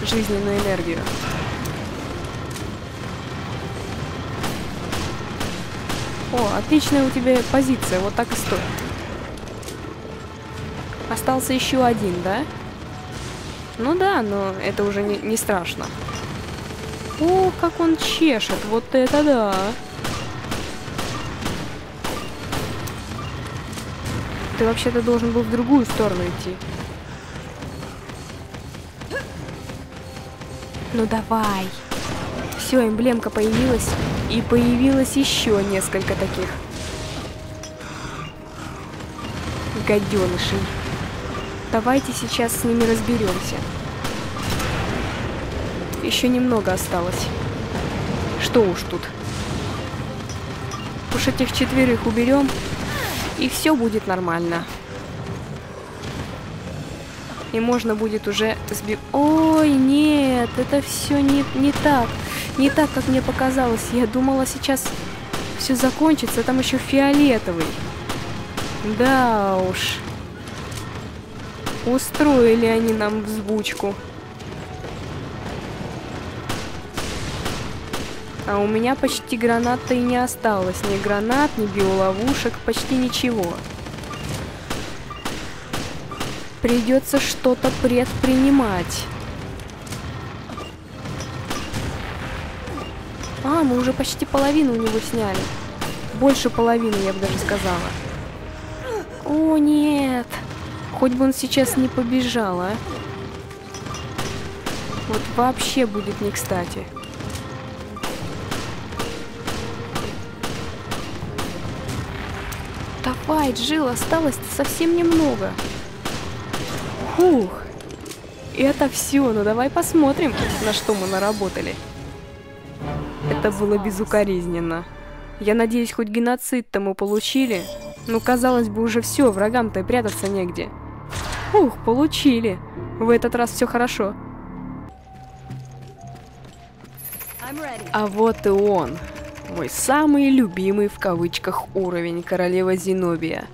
жизненную энергию. О, отличная у тебя позиция. Вот так и стоит. Остался еще один, да? Ну да, но это уже не страшно. О, как он чешет. Вот это да. Ты вообще-то должен был в другую сторону идти. Ну давай. Все, эмблемка появилась. И появилось еще несколько таких. Гаденышей. Давайте сейчас с ними разберемся. Еще немного осталось. Что уж тут. Уж этих четверых уберем. и все будет нормально. И можно будет уже сбегать. Ой, нет, это все не так. Не так, как мне показалось. Я думала, сейчас все закончится. Там еще фиолетовый. Да уж. Устроили они нам взбучку. А у меня почти гранат-то и не осталось. Ни гранат, ни биоловушек, почти ничего. Придется что-то предпринимать. А, мы уже почти половину у него сняли. Больше половины, я бы даже сказала. О, нет. Хоть бы он сейчас не побежал, а. Вот вообще будет не кстати. Давай, Джилл, осталось-то совсем немного. Фух, это все, ну давай посмотрим, на что мы наработали. Это было безукоризненно. Я надеюсь, хоть геноцид-то мы получили. Ну, казалось бы, уже все, врагам-то и прятаться негде. Фух, получили. В этот раз все хорошо. А вот и он. Мой самый любимый в кавычках уровень, королева Зенобия.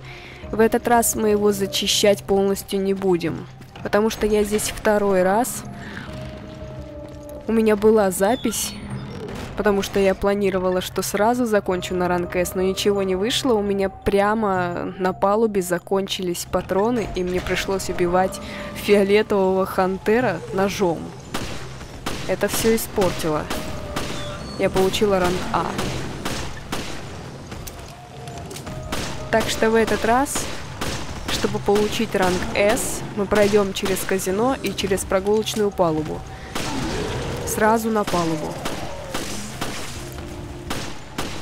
В этот раз мы его зачищать полностью не будем, потому что я здесь второй раз. У меня была запись, потому что я планировала, что сразу закончу на ранг С, но ничего не вышло. У меня прямо на палубе закончились патроны, и мне пришлось убивать фиолетового хантера ножом. Это все испортило. Я получила ранг А. Так что в этот раз, чтобы получить ранг С, мы пройдем через казино и через прогулочную палубу. Сразу на палубу.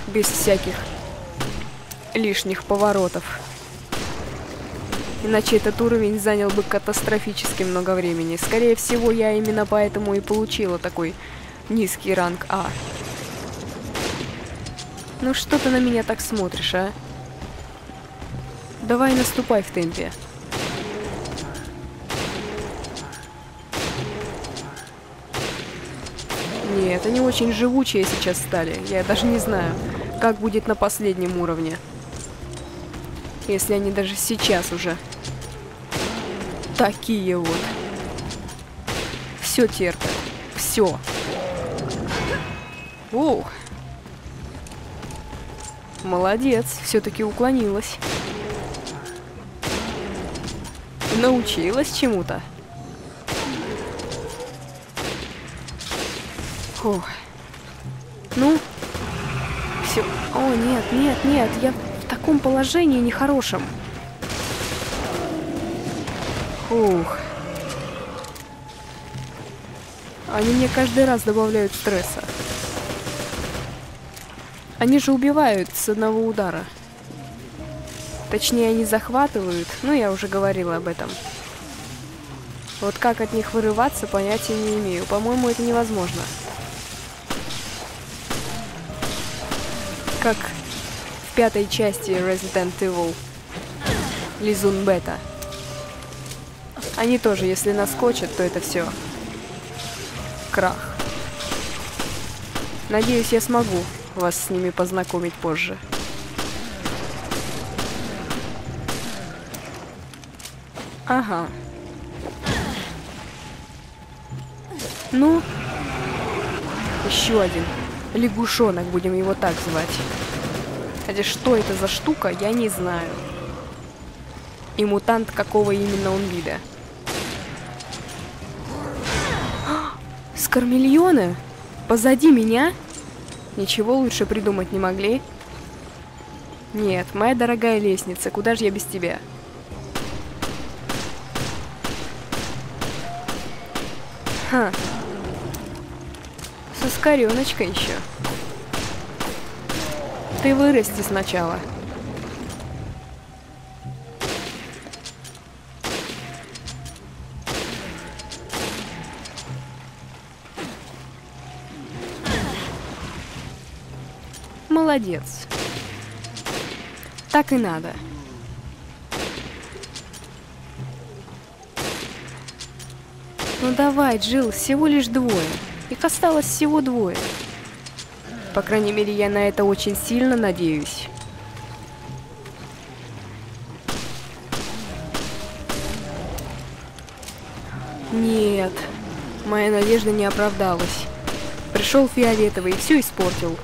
Без всяких лишних поворотов. Иначе этот уровень занял бы катастрофически много времени. Скорее всего, я именно поэтому и получила такой низкий ранг А. Ну что ты на меня так смотришь, а? Давай наступай в темпе. Нет, они очень живучие сейчас стали. Я даже не знаю, как будет на последнем уровне. Если они даже сейчас уже такие вот. Все терпят. Все. Воу. Молодец. Все-таки уклонилась. Научилась чему-то. Ну, все. О, нет, нет, нет. Я в таком положении нехорошем. Ух. Они мне каждый раз добавляют стресса. Они же убивают с одного удара. Точнее, они захватывают, но я уже говорила об этом. Вот как от них вырываться, понятия не имею. По-моему, это невозможно. Как в пятой части Resident Evil Лизун Бета. Они тоже, если наскочат, то это все. Крах. Надеюсь, я смогу вас с ними познакомить позже. Ага. Ну, еще один. Лягушонок, будем его так звать. Хотя что это за штука, я не знаю. И мутант какого именно он вида. Скормильоны? Позади меня? Ничего лучше придумать не могли. Нет, моя дорогая лестница, куда же я без тебя? Ха. С ускореночкой еще. Ты вырасти сначала. Молодец. Так и надо. Ну давай, Джилл, всего лишь двое. Их осталось всего двое. По крайней мере, я на это очень сильно надеюсь. Нет, моя надежда не оправдалась. Пришел фиолетовый и все испортил.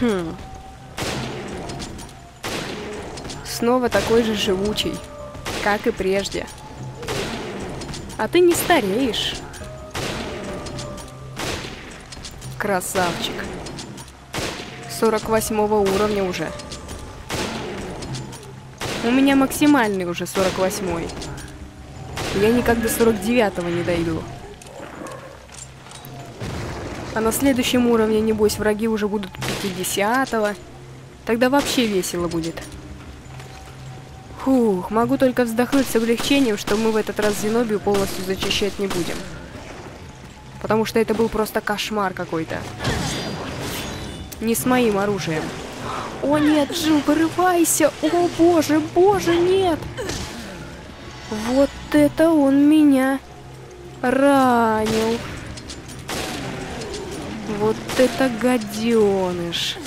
Хм. Снова такой же живучий, как и прежде. А ты не стареешь. Красавчик. 48-го уровня уже. У меня максимальный уже 48-й. Я никак до 49-го не дойду. А на следующем уровне, небось, враги уже будут 50-го. Тогда вообще весело будет. Фух, могу только вздохнуть с облегчением, что мы в этот раз Зенобию полностью зачищать не будем. Потому что это был просто кошмар какой-то. Не с моим оружием. О нет, Джилл, вырывайся! О боже, боже, нет! Вот это он меня ранил. Вот это гаденыш.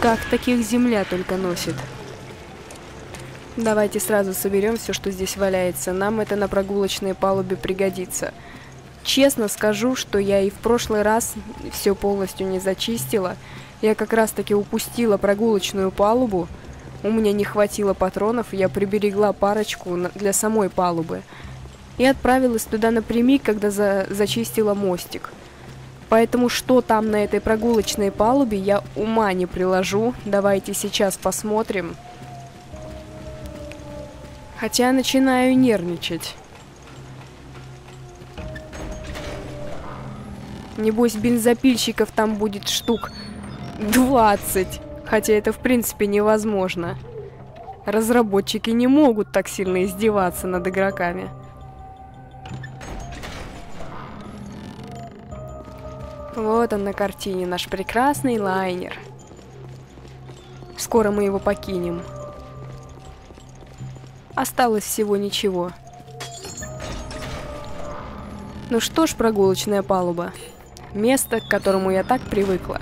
Как таких земля только носит. Давайте сразу соберем все, что здесь валяется. Нам это на прогулочной палубе пригодится. Честно скажу, что я и в прошлый раз все полностью не зачистила. Я как раз-таки упустила прогулочную палубу. У меня не хватило патронов, я приберегла парочку для самой палубы. И отправилась туда напрямик, когда зачистила мостик. Поэтому что там на этой прогулочной палубе, я ума не приложу. Давайте сейчас посмотрим. Хотя начинаю нервничать. Небось, бензопильщиков там будет штук 20. Хотя это в принципе невозможно. Разработчики не могут так сильно издеваться над игроками. Вот он на картине, наш прекрасный лайнер. Скоро мы его покинем. Осталось всего ничего. Ну что ж, прогулочная палуба. Место, к которому я так привыкла.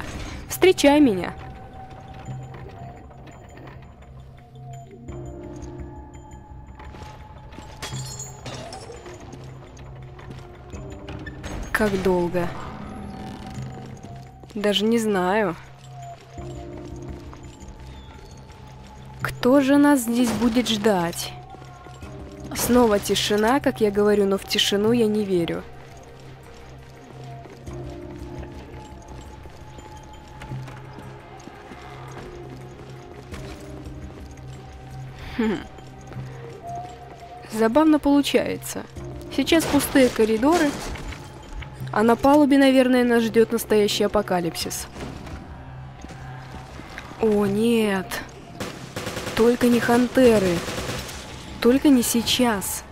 Встречай меня. Как долго? Даже не знаю. Кто же нас здесь будет ждать? Снова тишина, как я говорю, но в тишину я не верю. Забавно получается. Сейчас пустые коридоры, а на палубе, наверное, нас ждет настоящий апокалипсис. О, нет. Только не хантеры. Только не сейчас.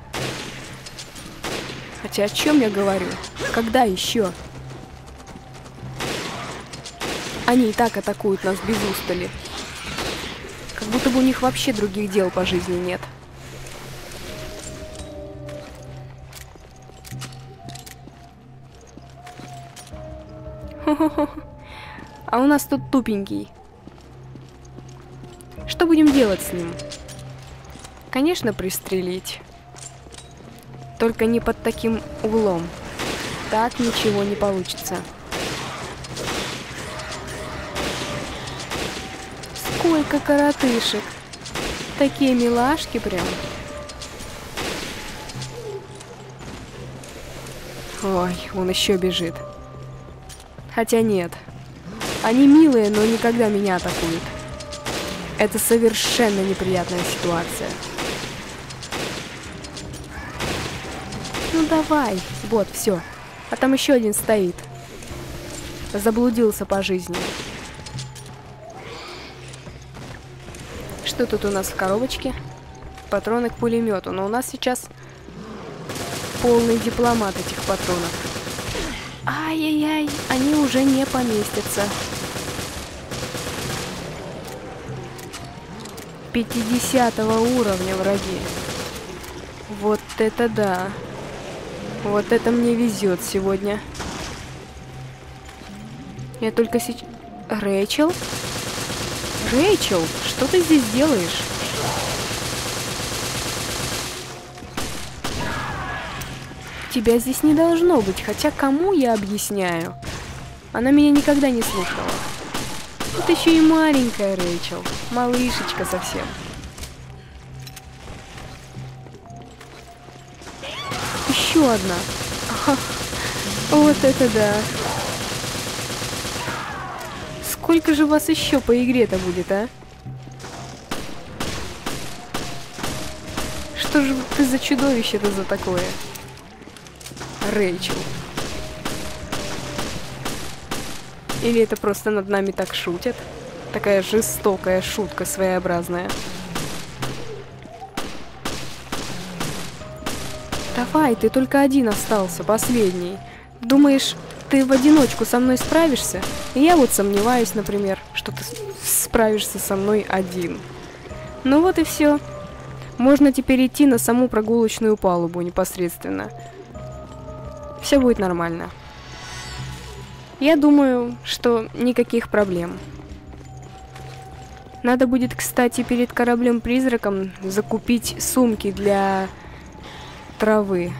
Хотя о чем я говорю? Когда еще? Они и так атакуют нас без устали. Как будто бы у них вообще других дел по жизни нет. А у нас тут тупенький. Что будем делать с ним? Конечно, пристрелить. Только не под таким углом. Так ничего не получится. Сколько коротышек. Такие милашки прям. Ой, он еще бежит. Хотя нет. Они милые, но никогда меня атакуют. Это совершенно неприятная ситуация. Ну давай. Вот, все. А там еще один стоит. Заблудился по жизни. Что тут у нас в коробочке? Патроны к пулемету. Но у нас сейчас полный дипломат этих патронов. Ай-яй-яй, они уже не поместятся. 50 уровня враги. Вот это да. Вот это мне везет сегодня. Я только сейчас... Рэйчел? Рэйчел, что ты здесь делаешь? Тебя здесь не должно быть, хотя кому я объясняю? Она меня никогда не слушала. Вот еще и маленькая Рэйчел. Малышечка совсем. Еще одна. Ага. Вот это да. Сколько же вас еще по игре-то будет, а? Что же ты за чудовище-то за такое? Рэйчел. Или это просто над нами так шутят? Такая жестокая шутка своеобразная. Давай, ты только один остался, последний. Думаешь, ты в одиночку со мной справишься? Я вот сомневаюсь, например, что ты справишься со мной один. Ну вот и все. Можно теперь идти на саму прогулочную палубу непосредственно. Все будет нормально. Я думаю, что никаких проблем. Надо будет, кстати, перед кораблем-призраком закупить сумки для травы.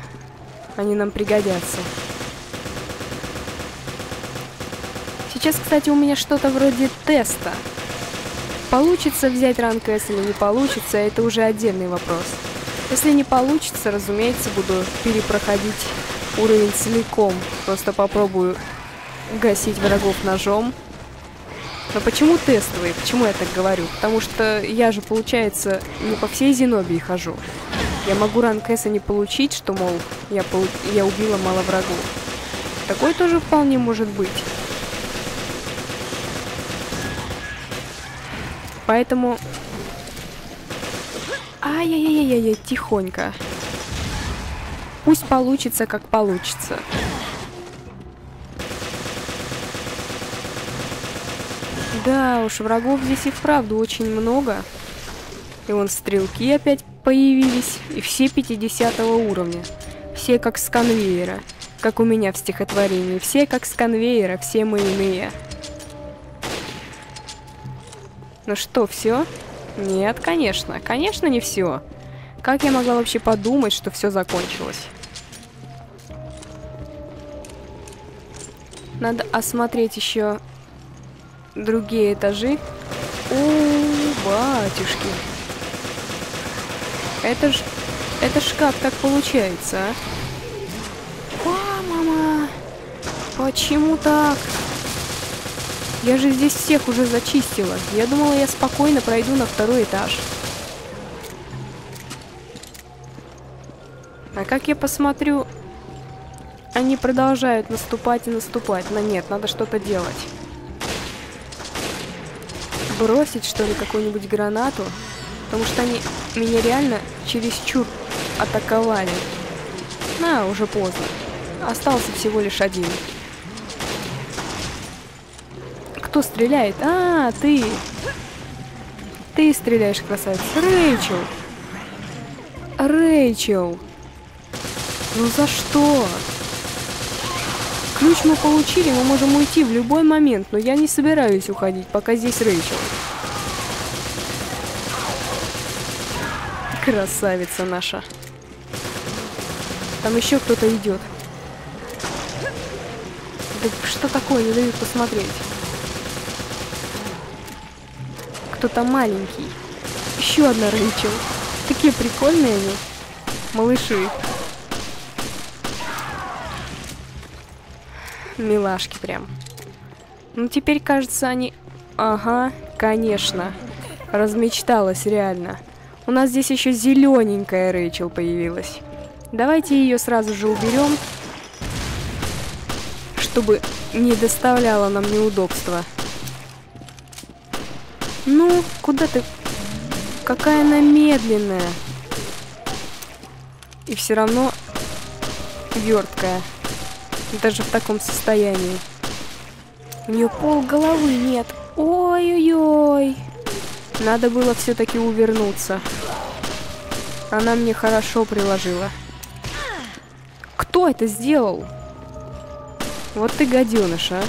Они нам пригодятся. Сейчас, кстати, у меня что-то вроде теста. Получится взять ранг С или не получится, это уже отдельный вопрос. Если не получится, разумеется, буду перепроходить уровень целиком. Просто попробую... гасить врагов ножом. Но почему тестовые? Почему я так говорю? Потому что я же, получается, не по всей Зенобии хожу. Я могу ранг С не получить, что, мол, я убила мало врагов. Такое тоже вполне может быть. Поэтому... Ай-яй-яй-яй-яй, тихонько. Пусть получится, как получится. Да уж, врагов здесь и вправду очень много. И вон стрелки опять появились. И все 50 уровня. Все как с конвейера. Как у меня в стихотворении. Все как с конвейера, все мы иные. Ну что, все? Нет, конечно. Конечно, не все. Как я могла вообще подумать, что все закончилось? Надо осмотреть еще... другие этажи. О, батюшки. Это ж как так получается, а? О, мама. Почему так? Я же здесь всех уже зачистила. Я думала, я спокойно пройду на второй этаж. А как я посмотрю, они продолжают наступать и наступать. Но нет, надо что-то делать. Бросить, что ли, какую-нибудь гранату, потому что они меня реально чересчур атаковали. На, уже поздно. Остался всего лишь один. Кто стреляет? А, ты! Ты стреляешь, красавица. Рэйчел! Рэйчел! Ну за что? Ключ мы получили, мы можем уйти в любой момент, но я не собираюсь уходить, пока здесь Рэйчел. Красавица наша. Там еще кто-то идет. Да что такое, не дают посмотреть. Кто-то маленький. Еще одна Рэйчел. Такие прикольные они, малыши. Милашки прям. Ну теперь, кажется, они... Ага, конечно. Размечталась реально. У нас здесь еще зелененькая Рэйчел появилась. Давайте ее сразу же уберем, чтобы не доставляло нам неудобства. Ну, куда ты... Какая она медленная. И все равно верткая. Даже в таком состоянии. У нее пол головы нет. Ой-ой-ой. Надо было все-таки увернуться. Она мне хорошо приложила. Кто это сделал? Вот ты гаденыш, а.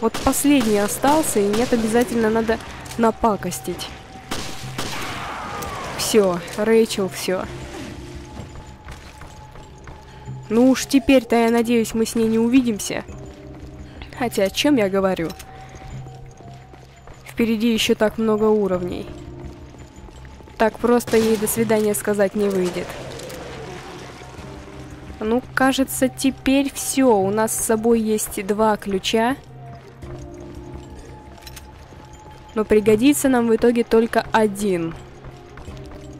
Вот последний остался, и нет, обязательно надо напакостить. Все, Рэйчел, все. Ну уж теперь-то, я надеюсь, мы с ней не увидимся. Хотя, о чем я говорю? Впереди еще так много уровней. Так просто ей до свидания сказать не выйдет. Ну, кажется, теперь все. У нас с собой есть 2 ключа. Но пригодится нам в итоге только 1.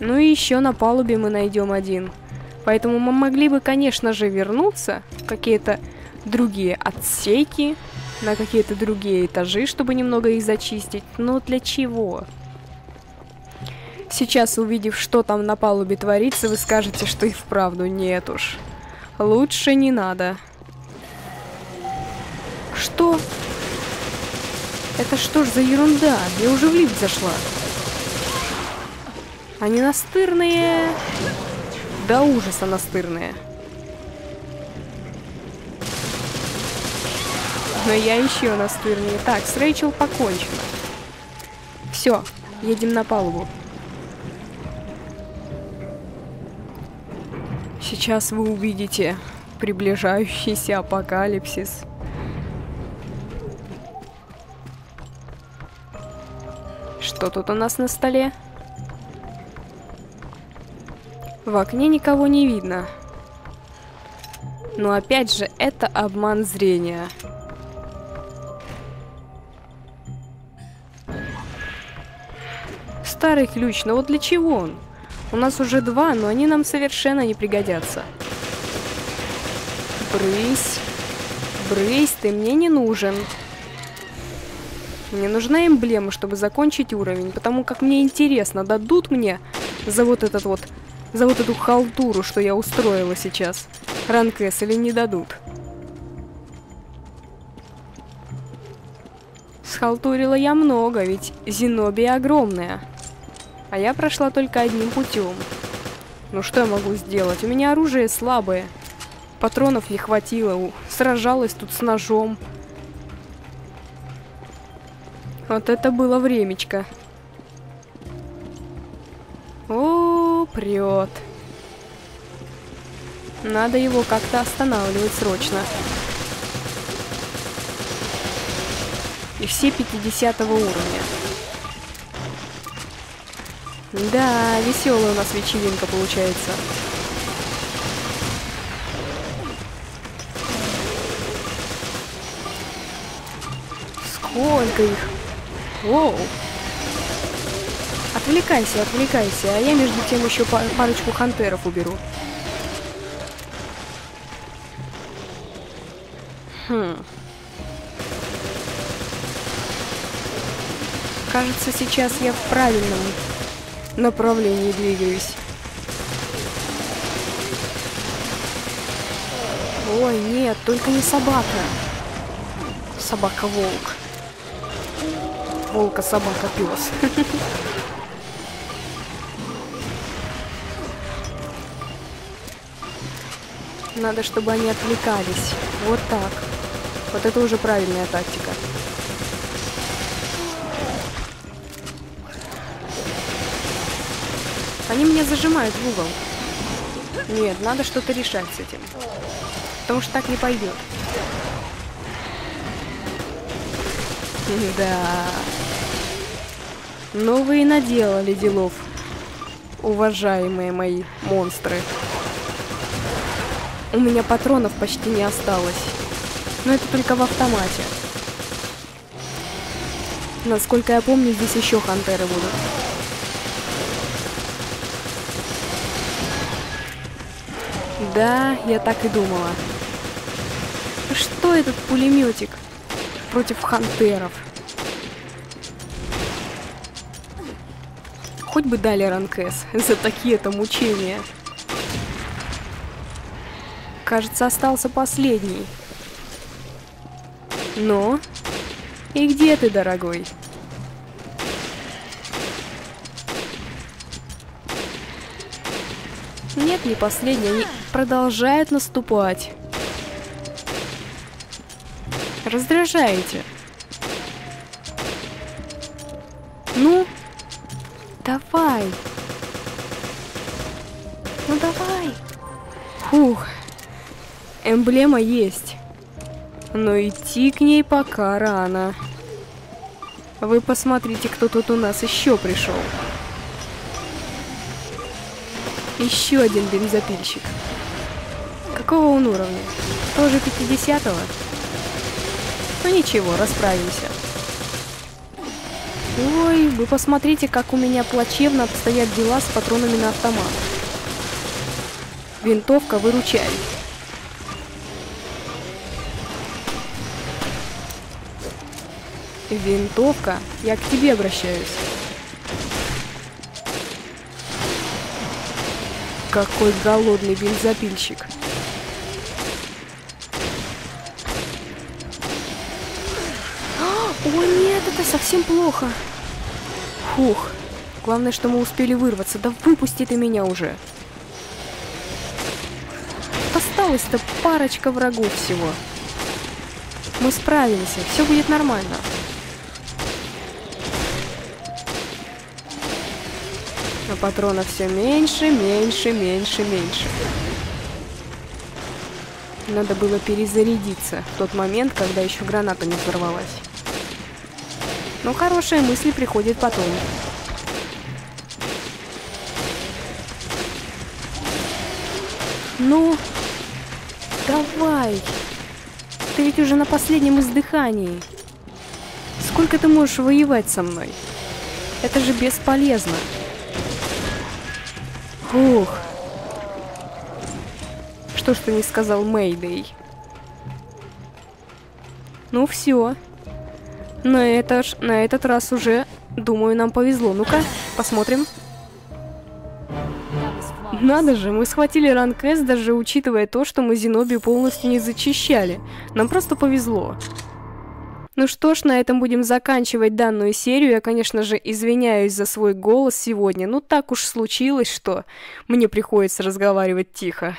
Ну и еще на палубе мы найдем 1. Поэтому мы могли бы, конечно же, вернуться в какие-то другие отсеки, на какие-то другие этажи, чтобы немного их зачистить. Но для чего? Сейчас, увидев, что там на палубе творится, вы скажете, что и вправду нет уж. Лучше не надо. Что? Это что ж за ерунда? Я уже в лифт зашла. Они настырные. До ужаса настырные. Но я еще настырнее. Так, с Рэйчел покончено. Все, едем на палубу. Сейчас вы увидите приближающийся апокалипсис. Что тут у нас на столе? В окне никого не видно. Но опять же, это обман зрения. Старый ключ, но вот для чего он? У нас уже 2, но они нам совершенно не пригодятся. Брысь. Брысь, ты мне не нужен. Мне нужна эмблема, чтобы закончить уровень, потому как мне интересно, дадут мне за вот этот вот, за вот эту халтуру, что я устроила сейчас, ранг С или не дадут. Схалтурила я много, ведь Зенобия огромная. А я прошла только одним путем. Ну что я могу сделать? У меня оружие слабое. Патронов не хватило. Сражалась тут с ножом. Вот это было времечко. О, прет. Надо его как-то останавливать срочно. И все 50-го уровня. Да, веселая у нас вечеринка получается. Сколько их? Воу! Отвлекайся, отвлекайся, а я между тем еще парочку хантеров уберу. Хм. Кажется, сейчас я в правильном направлении двигаюсь. Ой, нет, только не собака. Собака-волк. Волка-собака-пёс. Надо, чтобы они отвлекались. Вот так. Вот это уже правильная тактика. Они меня зажимают в угол. Нет, надо что-то решать с этим. Потому что так не пойдет. Да. Но вы и наделали делов, уважаемые мои монстры. У меня патронов почти не осталось. Но это только в автомате. Насколько я помню, здесь еще хантеры будут. Да, я так и думала. Что этот пулеметик против хантеров? Хоть бы дали ранг С за такие-то мучения. Кажется, остался последний. Но... И где ты, дорогой? Нет, не последний. Они продолжают наступать. Раздражаете. Ну, давай. Ну, давай. Фух. Эмблема есть. Но идти к ней пока рано. Вы посмотрите, кто тут у нас еще пришел. Еще один бензопильщик. Какого он уровня? Тоже 50-го? Ну ничего, расправимся. Ой, вы посмотрите, как у меня плачевно обстоят дела с патронами на автомат. Винтовка выручает. Винтовка, я к тебе обращаюсь. Какой голодный бензопильщик. О нет, это совсем плохо. Фух, главное, что мы успели вырваться. Да выпусти ты меня уже. Осталось-то парочка врагов всего. Мы справимся, все будет нормально. А патронов все меньше, меньше, меньше, меньше. Надо было перезарядиться в тот момент, когда еще граната не взорвалась. Но хорошие мысли приходят потом. Ну, давай. Ты ведь уже на последнем издыхании. Сколько ты можешь воевать со мной? Это же бесполезно. Ух. Что ж ты не сказал Мэйдэй? Ну все. На этот раз уже, думаю, нам повезло. Ну-ка, посмотрим. Надо же, мы схватили ранг С, даже учитывая то, что мы Зенобию полностью не зачищали. Нам просто повезло. Ну что ж, на этом будем заканчивать данную серию. Я, конечно же, извиняюсь за свой голос сегодня. Ну так уж случилось, что мне приходится разговаривать тихо.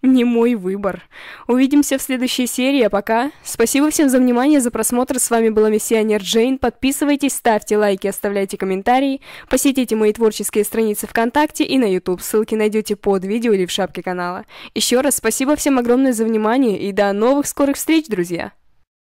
Не мой выбор. Увидимся в следующей серии, а пока... Спасибо всем за внимание, за просмотр. С вами была Миссионер Джейн. Подписывайтесь, ставьте лайки, оставляйте комментарии. Посетите мои творческие страницы ВКонтакте и на YouTube. Ссылки найдете под видео или в шапке канала. Еще раз спасибо всем огромное за внимание и до новых скорых встреч, друзья!